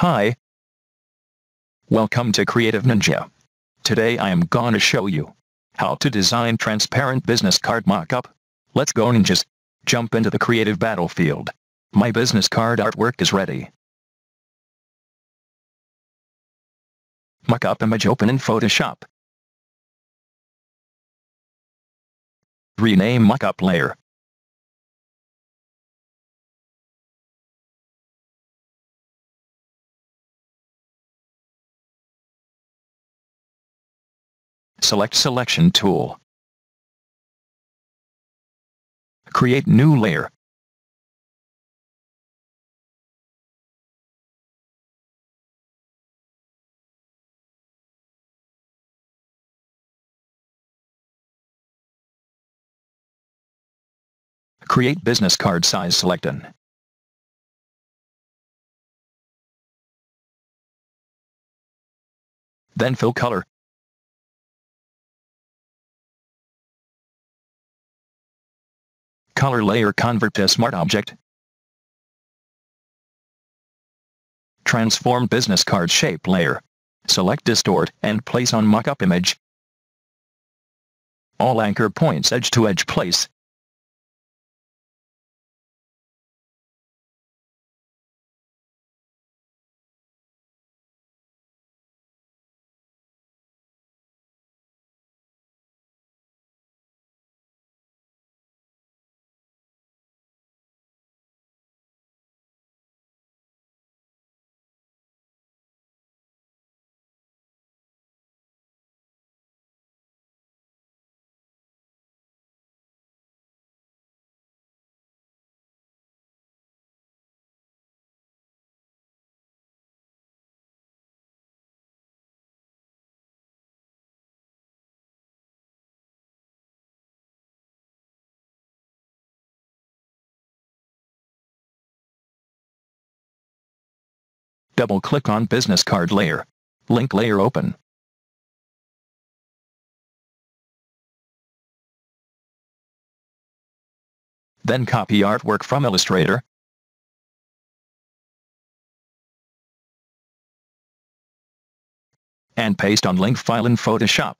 Hi. Welcome to Creative Ninja. Today I am gonna show you how to design transparent business card mock-up. Let's go ninjas. Jump into the creative battlefield. My business card artwork is ready. Mock-up image open in Photoshop. Rename mock-up layer. Select Selection tool. Create new layer. Create business card size selected. Then fill color. Color layer convert to smart object. Transform business card shape layer. Select distort and place on mock-up image. All anchor points edge to edge place. Double-click on business card layer. Link layer open. Then copy artwork from Illustrator. And paste on link file in Photoshop.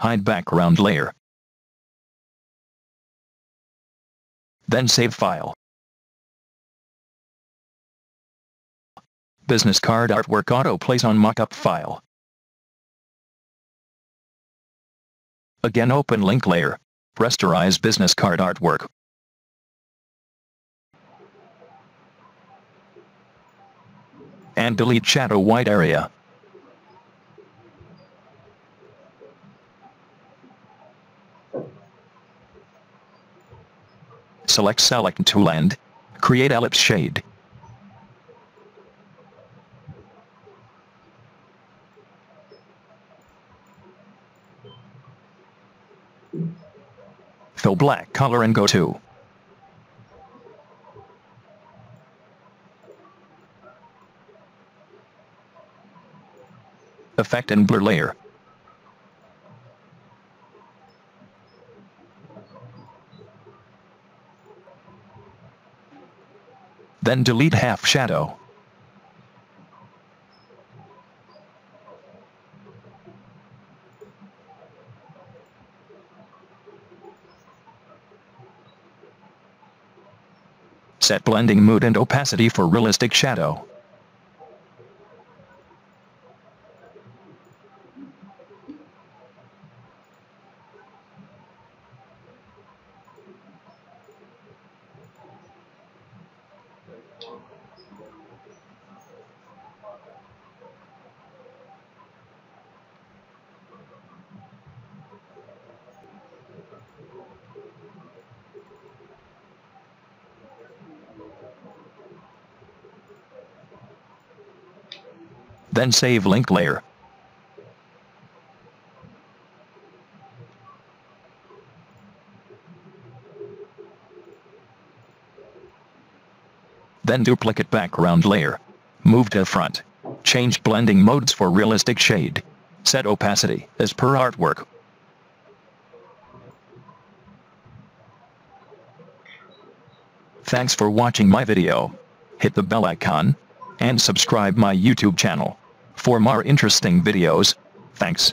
Hide background layer. Then save file. Business card artwork auto place on mockup file. Again open link layer. Rasterize business card artwork. And delete shadow white area. Select tool and create ellipse shade. Fill black color and go to. Effect and blur layer. Then delete half shadow. Set blending mode and opacity for realistic shadow. Then save link layer. Then duplicate background layer. Move to front. Change blending modes for realistic shade. Set opacity as per artwork. Thanks for watching my video. Hit the bell icon and subscribe my YouTube channel for more interesting videos. Thanks.